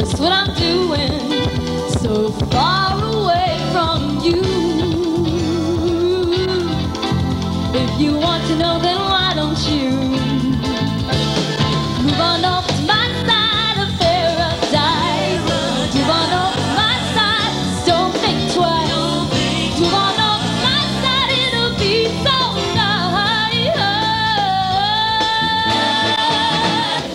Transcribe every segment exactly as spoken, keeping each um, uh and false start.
just what I'm doing, so far away from you. If you want to know, then why don't you move on off to my side of paradise? Move on off to my side, don't think twice. Move on off to my side, it'll be so nice.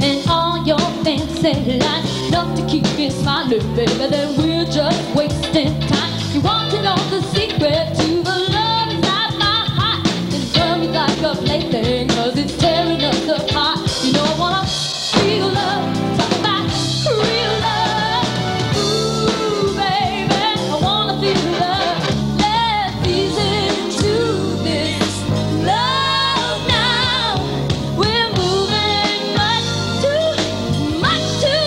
And all your fancy lies, enough to keep me smiling, baby, then we're just wasting time. You want to know the secret to the love inside my heart, then turn me like a plaything, cause it's tearing us apart. You know I wanna feel love, talk about real love. Ooh, baby, I wanna feel love. Let's ease into this love now. We're moving much too, much too.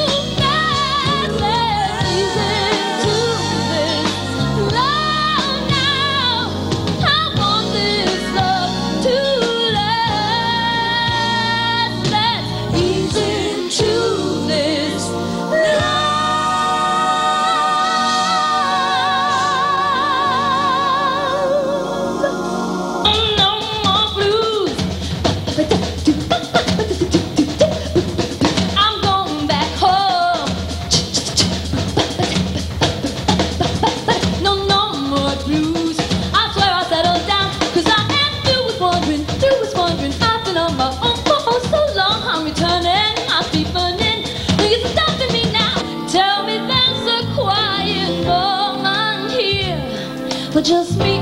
Just me.